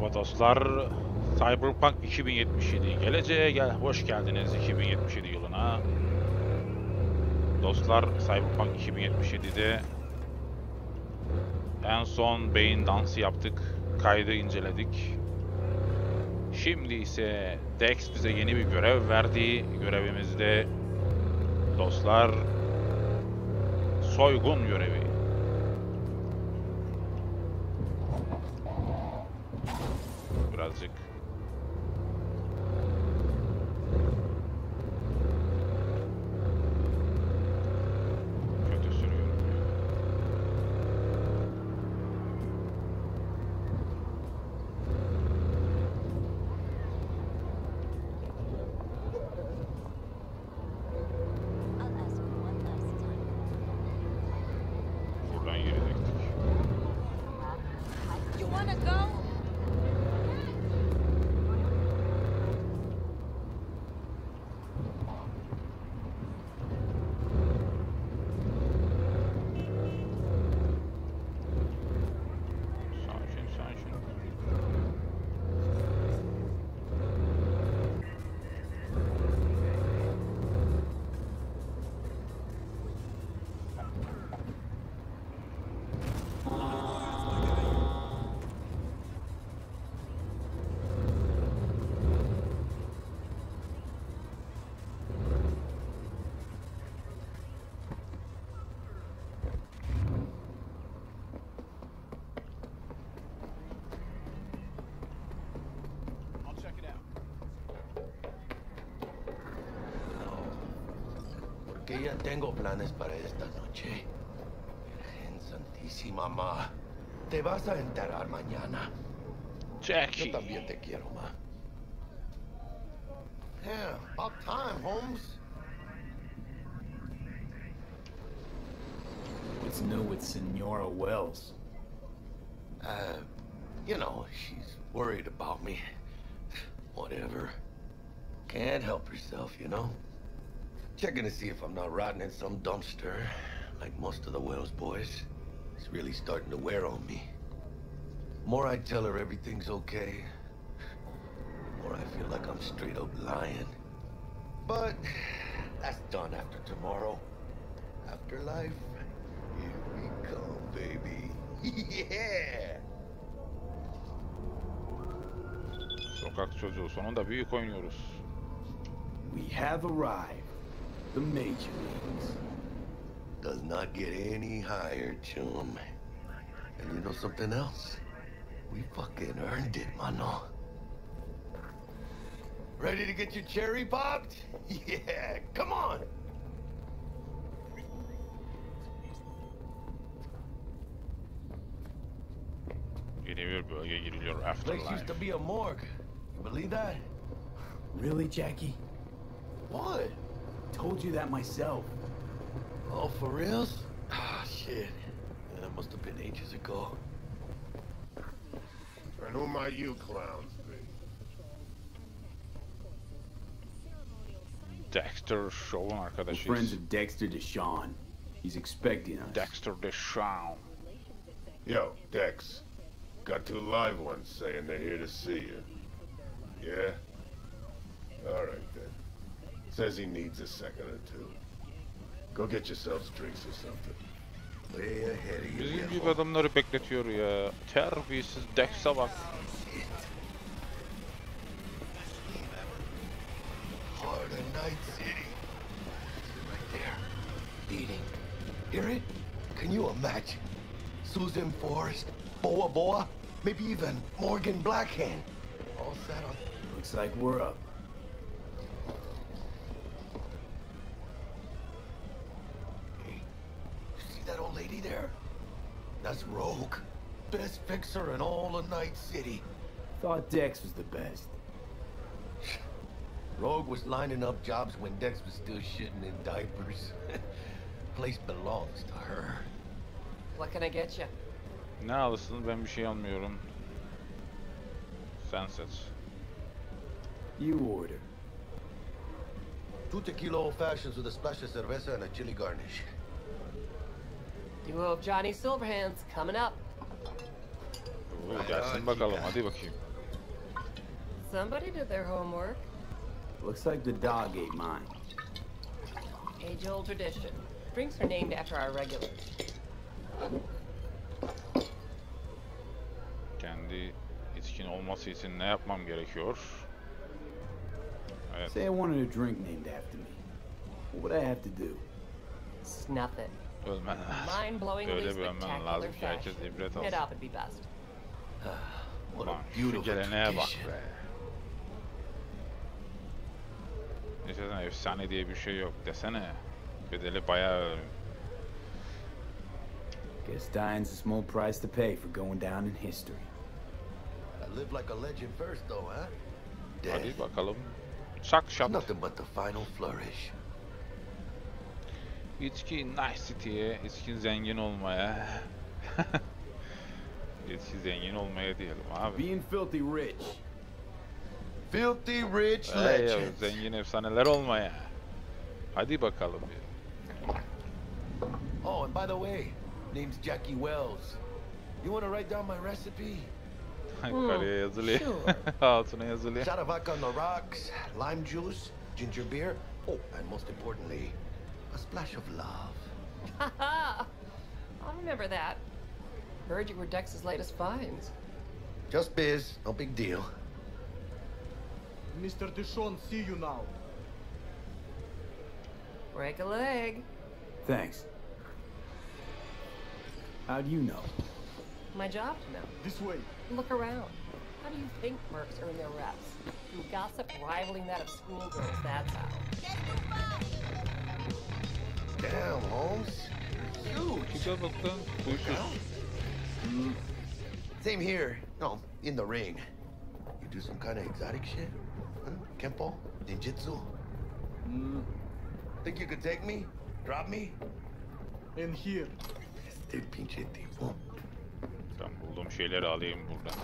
Merhaba dostlar, Cyberpunk 2077 geleceğe gel, hoş geldiniz 2077 yılına. Dostlar, Cyberpunk 2077'de en son beyin dansı yaptık, kaydı inceledik. Şimdi ise Dex bize yeni bir görev verdi. Görevimizde dostlar, soygun görevi. Birazcık kötü sürüyorum. Buradan girecektik. Que ya tengo planes para esta noche. Virgen Santísima, ma. Te vas a enterar mañana. Jackie. Yo también te quiero, ma. Yeah, about time, Holmes. What's new with Senora Welles? You know, she's worried about me. Whatever. Can't help herself, you know? Checking to see if I'm not rotting in some dumpster, like most of the Wells boys. It's really starting to wear on me. The more I tell her everything's okay, the more I feel like I'm straight up lying. But that's done after tomorrow. Afterlife, here we come, baby. Yeah! Sokak çocuğu sonunda büyük oynuyoruz. We have arrived. The major leagues. Does not get any higher, chum. And you know something else? We fucking earned it, mano. Ready to get your cherry popped? Yeah, come on! This place used to be a morgue. You believe that? Really, Jackie? What? Told you that myself. Oh, for reals? Ah, shit. Man, that must have been ages ago. And who might you clowns be? Dexter Deshawn, arkadaşız. We're friends of Dexter Deshawn. He's expecting us. Dexter Deshawn. Yo, Dex. Got two live ones saying they're here to see you. Yeah? All right, then. Says he needs a second or two. Go get yourselves drinks or something. Way ahead of you. Bizim gibi adamları bekletiyor ya. Terbiyesiz Dex'e bak. Hard at night city. Right there. Beating. Hear it? Can you imagine? Susan Forrest, Boa Boa, maybe even Morgan Blackhand. All set on. Looks like we're up. Lady there. That's Rogue. Best fixer in all of Night City. Thought Dex was the best. Rogue was lining up jobs when Dex was still shitting in diapers. Place belongs to her. What can I get you? Ne alırsın? Ben bir şey almıyorum. Sunsets. You order. 2 tequila old fashions with a splash of cerveza and a chili garnish. You owe Johnny Silverhand's coming up. Ooh, gelsin bakalım, hadi bakayım. Somebody did their homework. Looks like the dog ate mine. Age-old tradition. Drinks are named after our regulars. Kendi içkin olması için ne yapmam gerekiyor? Evet. Say I wanted a drink named after me. What would I have to do? Snuff it. Ölmen lazım. Böyle bir ölmen lazım ki herkes ibret alsın. Ulan şu geleneğe bak be. Desene efsane diye bir şey yok desene. Bedeli bayağı. Guess dying's a small price to pay for going down in history. I live like a legend first though, huh? Hadi bakalım. Şak şap. Nothing but the final flourish. İçki nicety'ye, içkin zengin olmaya. İçki zengin olmaya diyelim abi. Being filthy rich. Filthy rich legend. Zengin efsaneler olmaya. Hadi bakalım. Oh, and by the way, name's Jackie Welles. You want to write down my recipe? Yukarıya yazılıyor. Altına yazılıyor. Shot of vodka on the rocks, lime juice, ginger beer. Oh, and most importantly, a splash of love. Haha! I'll remember that. Heard you were Dex's latest finds. Just biz, no big deal. Mr. Deshawn, see you now. Break a leg. Thanks. How do you know? My job to know. This way. Look around. How do you think mercs earn their reps? Through gossip rivaling that of schoolgirls, that's how. Damn, Holmes. Huge. Same here. No, in the ring. You do some kind of exotic shit? Huh? Kempo? Ninjutsu? Think you could take me? Drop me? In here. Este pinche tipo. Tamam, bulduğum şeyleri alayım buradan.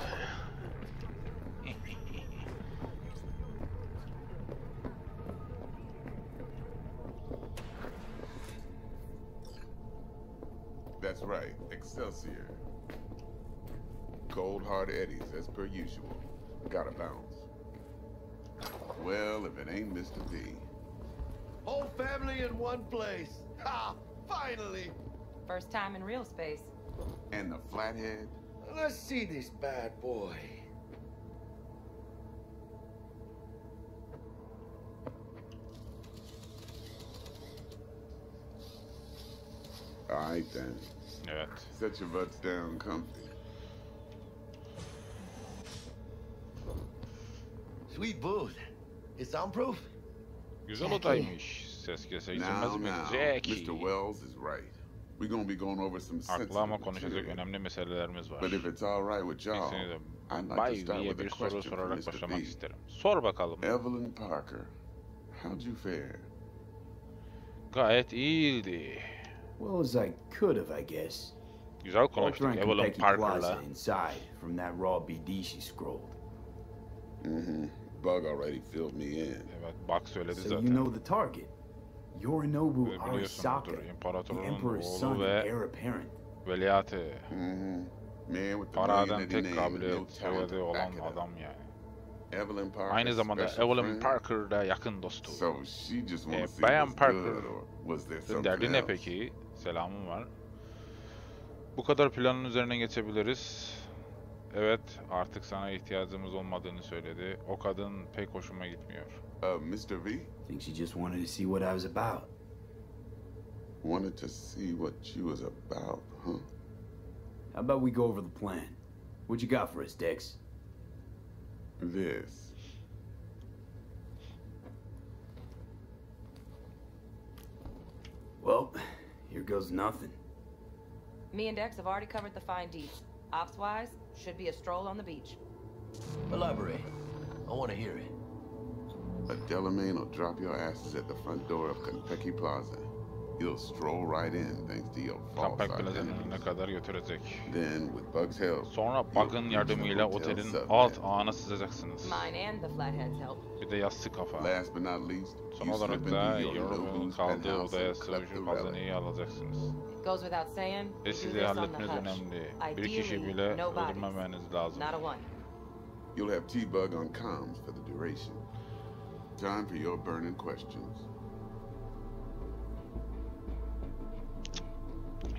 That's right, Excelsior. Cold hard eddies, as per usual. Gotta bounce. Well, if it ain't Mr. D. Whole family in one place. Ha! Finally! First time in real space. And the Flathead? Let's see this bad boy. All right then. Yeah. Set your butts down comfy. Sweet booth. It's soundproof? Güzel odaymış. Ses kese izlemez mi? Jackie. Mr. Welles is right. We're going to be going over some sensitive. But if it's all right with y'all, I'd like to start with a question from Mr. B. Evelyn Parker, how'd you fare? Gayet iyiydi. Well, as I could have, I guess. Güzel konuştuk Evelyn Parker'la. Inside from that raw BD she scrolled. Bug already filled me in. So you know the target. Yorinobu Arasaka, the Emperor's son, heir apparent. Man with the name. Evelyn Parker. Aynı zamanda Evelyn Parker'da yakın dostu. So she just wants to see Bayan Parker. Derdi ne peki? Selamım var. Bu kadar planın üzerine geçebiliriz. Evet, artık sana ihtiyacımız olmadığını söyledi. O kadın pek hoşuma gitmiyor. Mr. V? Think she just wanted to see what I was about. Wanted to see what she was about, huh? How about we go over the plan? What you got for us, Dex? This. Well, here goes nothing. Me and Dex have already covered the fine deeds. Ops-wise, should be a stroll on the beach. Elaborate. I want to hear it. A Delamain will drop your asses at the front door of Konpeki Plaza. You'll stroll right in thanks to your false identity. Then, with Bug's help, mine and the Flathead's help. Last but not least, you slip into Yorinobu's penthouse and collect the relic. Goes without saying, you do this on the hush. Ideally, nobody, not a one. You'll have T-Bug on comms for the duration. Time for your burning questions.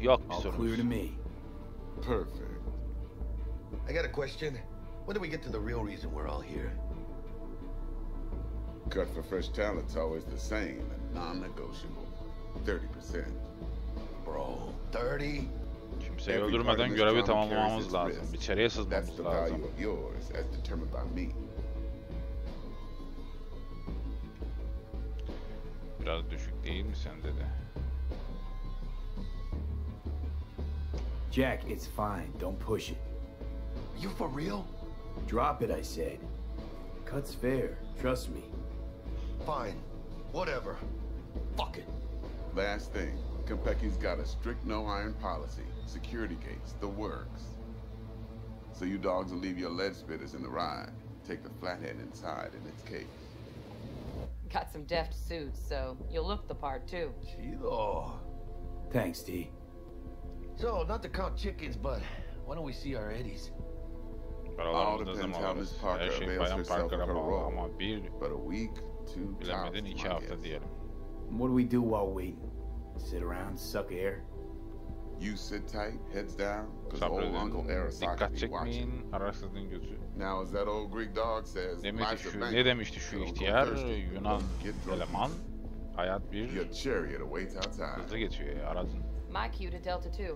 All clear to me. Perfect. I got a question. When do we get to the real reason we're all here? Cut for fresh talent's always the same and non-negotiable. 30%. Bro, 30? Kimse öldürmeden görevi tamamlamamız lazım. İçeriye sızmamız lazım. Biraz düşük değil mi sende de? Jack, it's fine. Don't push it. Are you for real? Drop it, I said. Cut's fair. Trust me. Fine. Whatever. Fuck it. Last thing. Konpeki's got a strict no-iron policy. Security gates. The works. So you dogs will leave your lead spitters in the ride. Take the Flathead inside in its case. Got some deft suits, so you'll look the part, too. Chido. Thanks, D. So, not to count chickens, but why don't we see our eddies? All depends how Miss Parker avails herself of her role. But a week, 2 times, my guess. What do we do while waiting? Sit around, suck air? You sit tight, heads down, because old Uncle Arasaka be watching. Now as that old Greek dog says, ne demişti şu ihtiyar Yunan eleman? Hayat bir hızlı geçiyor ya aracın. My cue to Delta 2.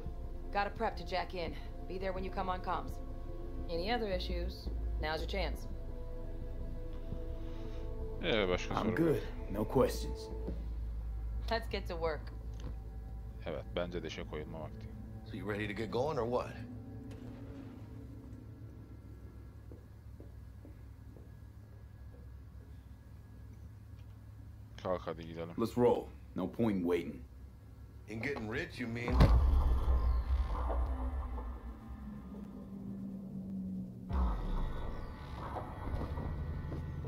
Gotta prep to jack in. Be there when you come on comms. Any other issues? Now's your chance. I'm good. No questions. Let's get to work. Evet, bence de işe koyulma vakti. So you ready to get going or what? Kalk hadi gidelim. Let's roll. No point in waiting. In getting rich, you mean?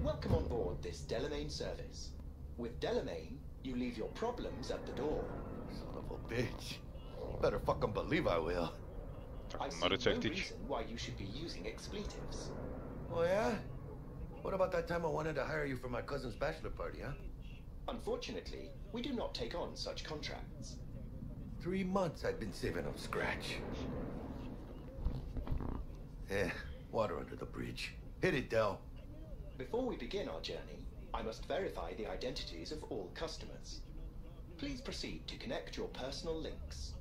Welcome on board this Delamain service. With Delamain, you leave your problems at the door. Son of a bitch. You better fucking believe I will. I see no reason why you should be using expletives. Oh yeah? What about that time I wanted to hire you for my cousin's bachelor party, huh? Unfortunately, we do not take on such contracts. 3 months I've been saving up scratch. Eh, water under the bridge. Hit it, Del. Before we begin our journey, I must verify the identities of all customers. Please proceed to connect your personal links.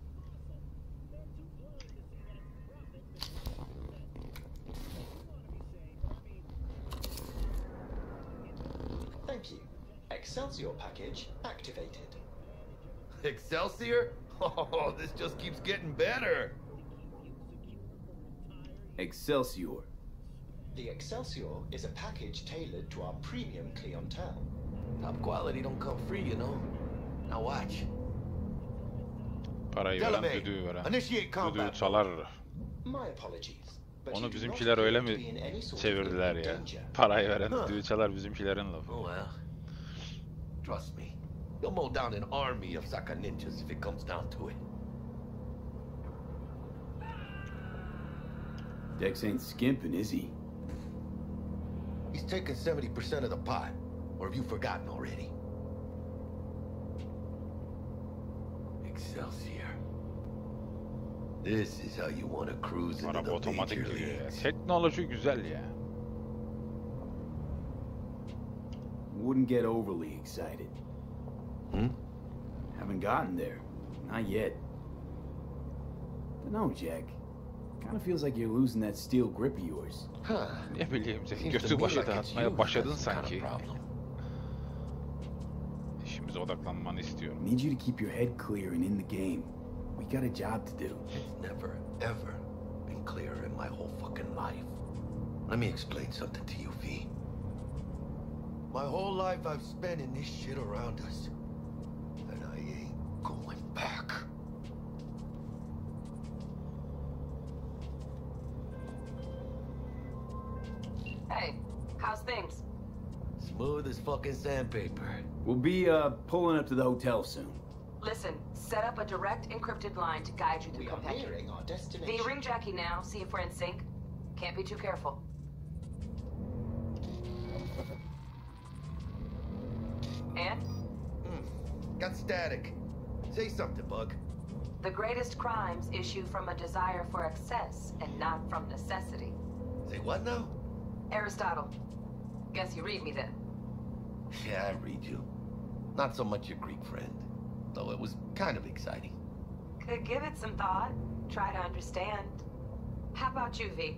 Thank you. Excelsior package activated. Excelsior? Oh, this just keeps getting better. Excelsior. The Excelsior is a package tailored to our premium clientele. Top quality don't come free, you know. Now watch. Delamain, initiate combat. My apologies. Onu bizimkiler öyle mi çevirdiler ya? Parayı veren düdüğü çalar bizimkilerin lafı. Trust me, you'll mow down an army of Saka ninjas if it comes down to it. Dex ain't skimping, is he? He's taking 70% of the pot. Or have you forgotten already? Excelsior. This is how you want to cruise into the major leagues. Teknoloji güzel ya. Wouldn't get overly excited. Hmm? Haven't gotten there. Not yet. But no, Jack. Kind of feels like you're losing that steel grip of yours. Huh. Ne bileyim, götü başa dağıtmaya başladın sanki. İşimize odaklanmanı istiyorum. Need you to keep your head clear and in the game. We got a job to do. It's never ever been clearer in my whole fucking life. Let me explain something to you, V. My whole life I've spent in this shit around us. And I ain't going back. Hey, how's things? Smooth as fucking sandpaper. We'll be pulling up to the hotel soon. Listen, set up a direct encrypted line to guide you through Konpeki. V, ring Jackie now, see if we're in sync. Can't be too careful. Got static. Say something, Bug. The greatest crimes issue from a desire for excess and not from necessity. Say what now? Aristotle. Guess you read me then. Yeah, I read you. Not so much your Greek friend, though it was kind of exciting. Could give it some thought. Try to understand. How about you, V?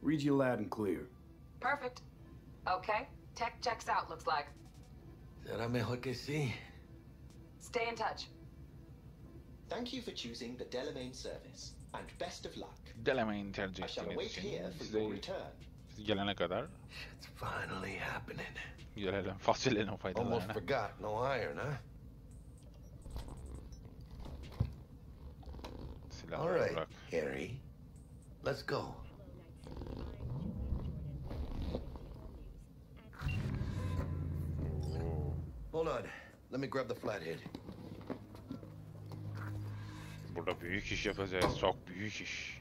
Read you loud and clear. Perfect. Okay. Tech checks out, looks like. Stay in touch. Thank you for choosing the Delamain service, and best of luck. Delamain tercih. I shall wait here for your return. Gelene kadar. It's finally happening. Gelelim, fasulyelerin faydalarına. Almost forgot, no iron, huh? All right, Harry. Let's go. Hold on. Let me grab the flathead. Burada büyük iş yapacağız. Çok büyük iş.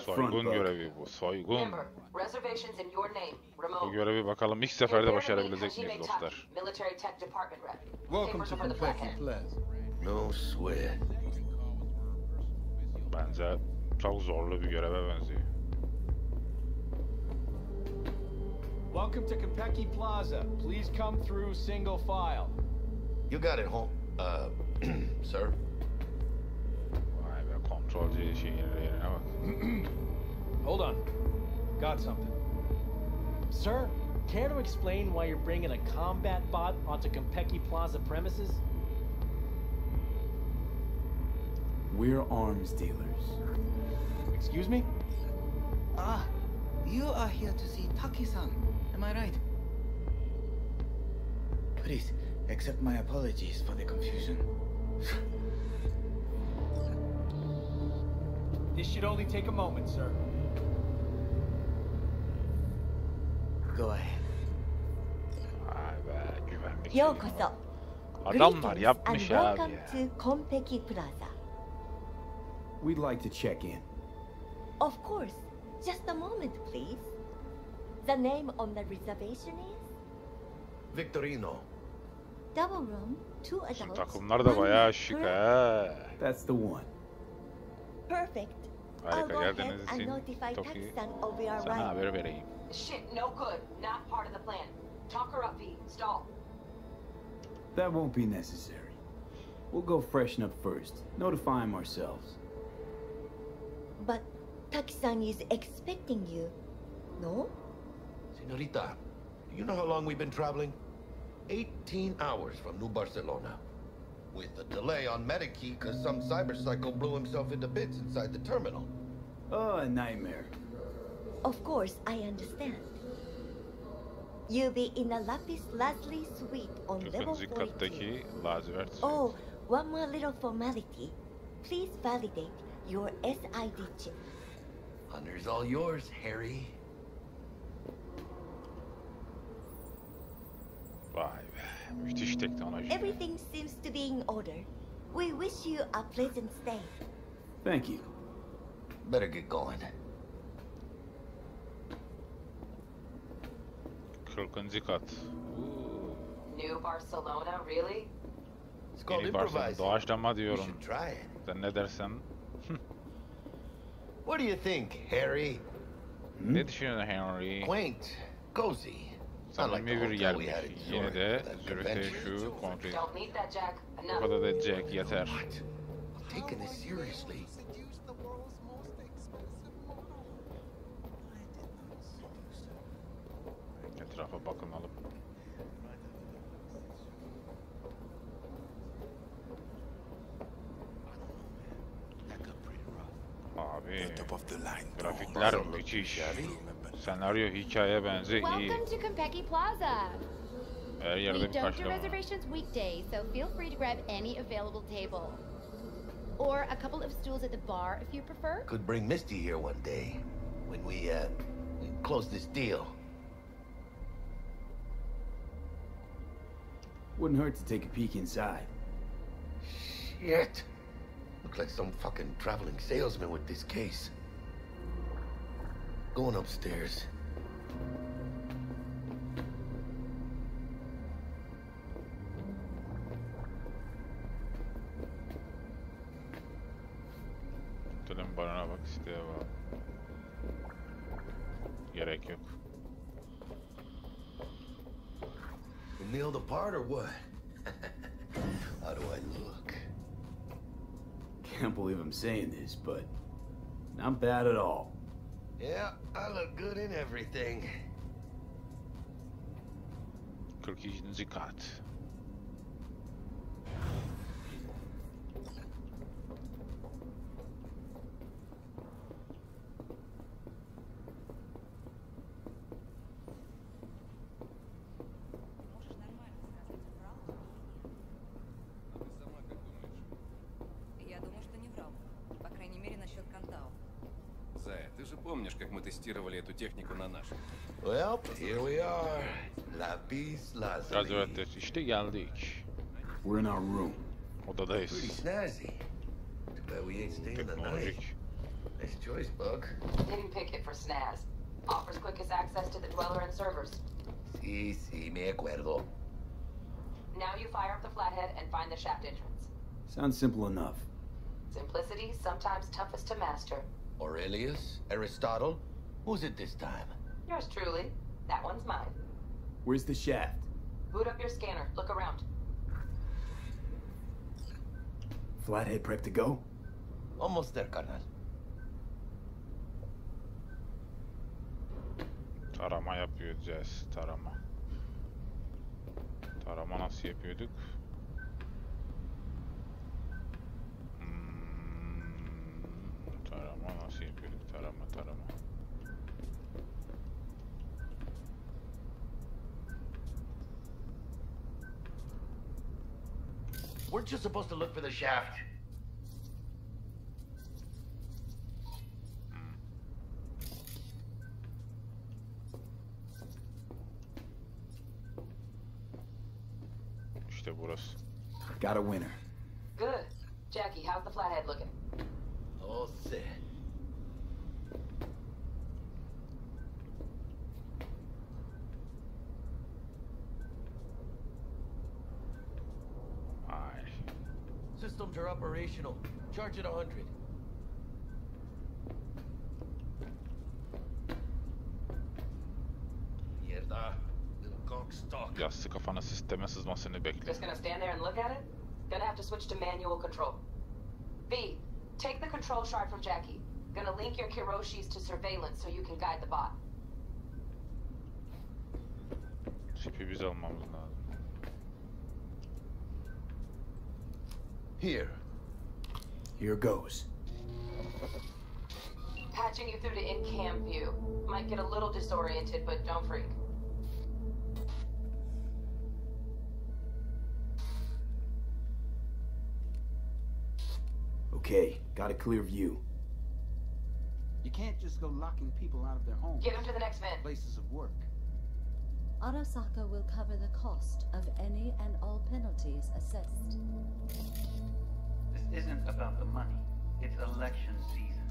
Soygun görevi bu. Soygun. Bu görevi bakalım ilk seferde başarabilecek miyiz dostlar? Welcome to Konpeki Plaza. No swear. Bence çok zorlu bir göreve benziyor. Welcome to Konpeki Plaza. Please come through single file. You got it, home. Sir. Hold on. Got something. Sir, care to explain why you're bringing a combat bot onto Konpeki Plaza premises? We're arms dealers. Excuse me? Ah, you are here to see Taki-san, am I right? Please, accept my apologies for the confusion. This should only take a moment, sir. Go ahead. Yokoso. Greetings and welcome to Konpeki Plaza. We'd like to check in. Of course. Just a moment, please. The name on the reservation is? Victorino. Double room, 2 adults. That's the one. Perfect. I'll go ahead and notify Pakistan of your arrival. Shit, no good. Not part of the plan. Talk her up, V. Stall. That won't be necessary. We'll go freshen up first. Notify him ourselves. But Taki-san is expecting you, no? Senorita, do you know how long we've been traveling? 18 hours from New Barcelona. With a delay on Medikey because some cyberpsycho blew himself into bits inside the terminal. Oh, a nightmare. Of course, I understand. You'll be in a Lapis Lazuli suite on level 42. Oh, one more little formality. Please validate your SID chip. Honor's all yours, Harry. Bye. Everything seems to be in order. We wish you a pleasant stay. Thank you. Better get going. 40. Kat. New Barcelona, really? It's called improvising. Doğaçlama diyorum. You should try it. Sen ne dersen? What do you think, Harry? Ne düşünüyorsun Henry? Quaint, cozy. Samimi bir yer. Yine de Zürih'te şu konflik. Bu kadar da Jack yeter. Etrafa bakınalım. Abi, grafikler müthiş. Senaryo hikayeye benziyor. İyi. Welcome to Konpeki Plaza. Her yerde bir karşılama. Reservations weekday, so feel free to grab any available table, or a couple of stools at the bar if you prefer. Could bring Misty here one day when we close this deal. Wouldn't hurt to take a peek inside. Shit. look like some fucking traveling salesman with this case. Going upstairs. Tülüm barına bak isteğe bak. Gerek yok. You nailed apart or what? How do I look? Can't believe I'm saying this, but not bad at all. Yeah, I look good in everything. Kırkıncı kat. Well, here we are. Lapis Lazuli. İşte geldik. We're in our room. Odadayız. Pretty snazzy. Too bad we ain't staying the night. Nice choice, Bug. Didn't pick it for snaz. Offers quickest access to the dweller and servers. Si, si, me acuerdo. Now you fire up the flathead and find the shaft entrance. Sounds simple enough. Simplicity sometimes toughest to master. Aurelius? Aristotle? Who's it this time? Yours truly. That one's mine. Where's the shaft? Boot up your scanner. Look around. Flathead prep to go? Almost there, Carnal. Tarama yapacağız. Tarama. Tarama nasıl yapıyorduk? Tarama nasıl yapıyorduk? Tarama. We're just supposed to look for the shaft. İşte burası. Got a winner. Good. Jackie, how's the flathead looking? All set. Systems are operational. Charge at 100. Yassı kafana sisteme sızmasını bekle. Just gonna stand there and look at it? Gonna have to switch to manual control. V, take the control shard from Jackie. Gonna link your Kiroshis to surveillance so you can guide the bot. Şipi biz almamız lazım. Here goes. Patching you through to in-cam view. Might get a little disoriented, but don't freak. Okay, got a clear view. You can't just go locking people out of their homes. Get them to the next vent. Places of work. Arasaka will cover the cost of any and all penalties assessed. This isn't about the money. It's election season.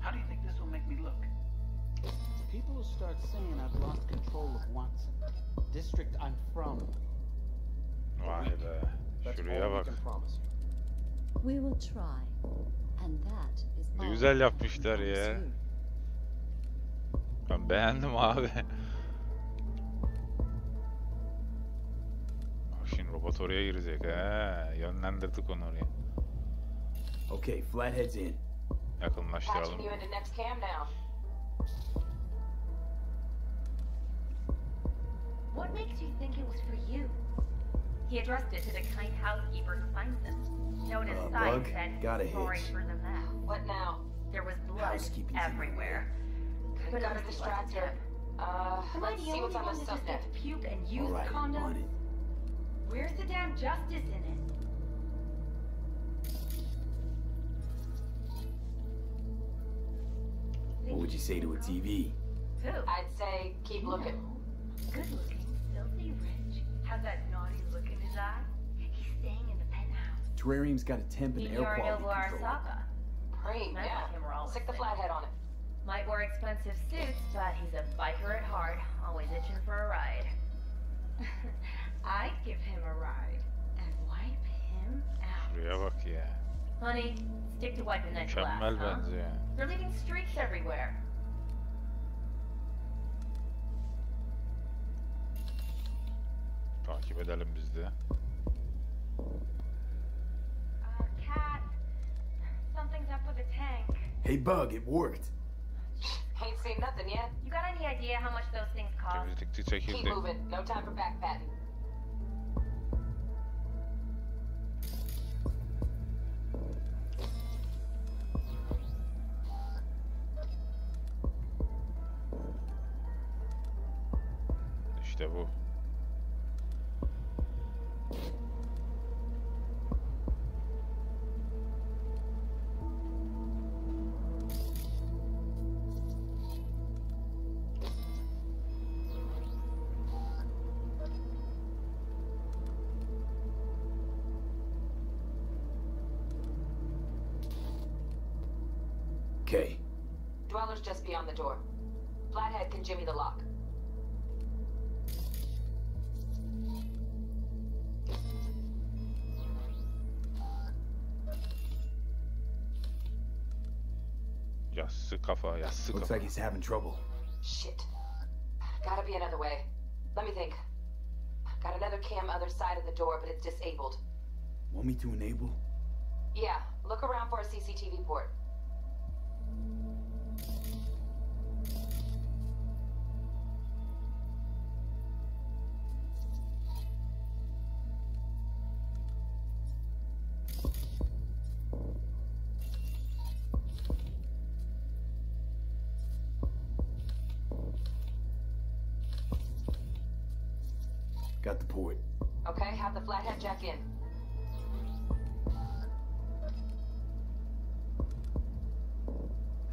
How do you think this will make me look? People will start saying I've lost control of Watson. District I'm from. Why the... That's all we can promise you. We will try. And that is all. Güzel yapmışlar ya. Ben beğendim abi. Şimdi robot oraya girecek ha. Yönlendirdik onu oraya. Okay, flathead's in. Yakınlaştıralım. Patching you into next cam now. What makes you think it was for you? He addressed it to the kind housekeeper who finds them. Note his sign said, sorry for the mess. What now? There was blood everywhere. Put on a distractor. Let's see what's on the subnet. Puke and use condoms. Where's the damn justice in it? What would you say to a TV? Who? I'd say, keep looking. Good looking, filthy rich. Has that naughty look in his eye? He's staying in the penthouse. Terrarium's got a temp and air quality control. Arasaka. Great, yeah. Stick the Flathead on it. Might wear expensive suits, but he's a biker at heart, always itching for a ride. I'd give him a ride and wipe him out. Şuraya bak ya. Honey, stick to wiping that glass, huh? They're leaving streaks everywhere. Takip edelim biz de. Cat, something's up with the tank. Hey, Bug, it worked. Ain't seen nothing yet. You got any idea how much those things cost? Keep moving. No time for backpatting. İşte bu. Just beyond the door. Flathead can jimmy the lock. Looks like he's having trouble. Shit. Gotta be another way. Let me think. Got another cam other side of the door, but it's disabled. Want me to enable? Yeah. Look around for a CCTV port. Got the port. Okay, have the Flathead jack in.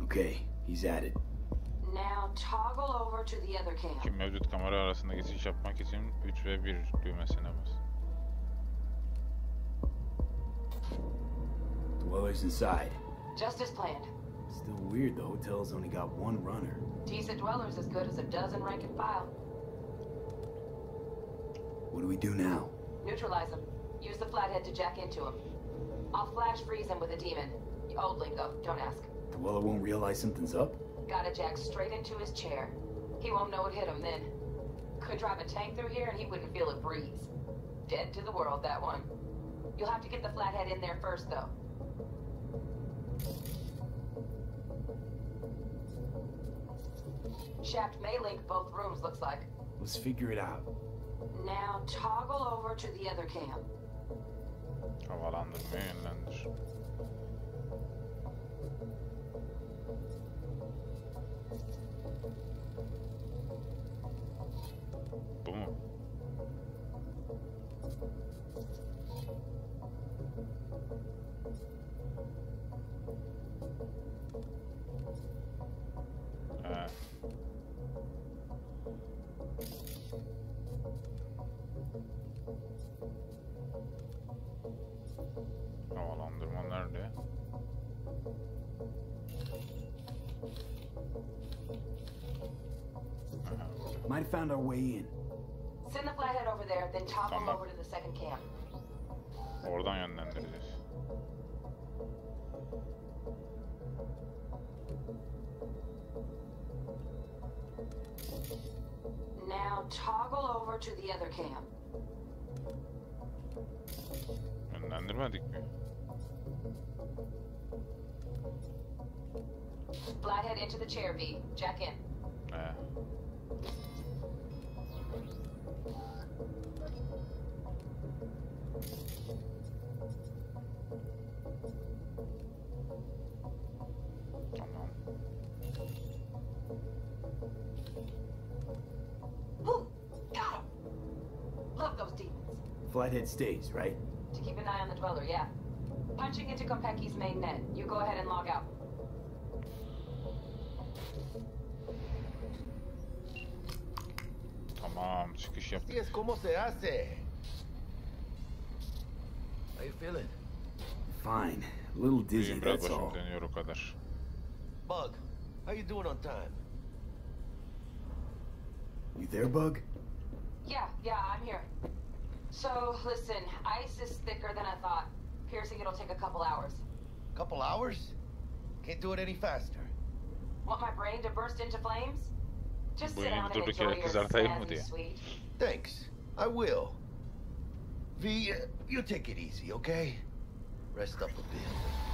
Okay, he's at it. Now toggle over to the other cam. Şimdi mevcut kamera arasında geçiş yapmak için 3 ve 1 düğmesine bas. Dweller's inside. Just as planned. Still weird the hotel's only got one runner. Decent Dweller's as good as a dozen rank and file. What do we do now? Neutralize him. Use the Flathead to jack into him. I'll flash freeze him with a demon. Old lingo, don't ask. The Dweller won't realize something's up? Gotta jack straight into his chair. He won't know it hit him then. Could drive a tank through here and he wouldn't feel it breeze. Dead to the world, that one. You'll have to get the Flathead in there first, though. Shaft may link both rooms, looks like. Let's figure it out. Now toggle over to the other cam. Havalandır, mühimlendir. Bu mu? Ha. Havalandırma nerede? Might have found our way in. Send the Flathead over there, then top him over to the second camp. Oradan yönlendireceğiz. Now toggle over to the other camp. Yönlendirmedik mi? Flathead into the chair, V. Jack in. He. Flathead stays, right? To keep an eye on the Dweller, yeah. Punching into Konpeki's main net. You go ahead and log out. Tamam, çıkış yaptık. Yes, ¿cómo se hace? How you feeling? Fine. A little dizzy, that's all. Bug, how you doing on time? You there, Bug? Yeah, I'm here. So, listen, ice is thicker than I thought. Piercing it'll take a couple hours. Couple hours? Can't do it any faster. Want my brain to burst into flames? Just sit down and enjoy your sweet. Thanks. I will. V, you take it easy, okay? Rest up a bit.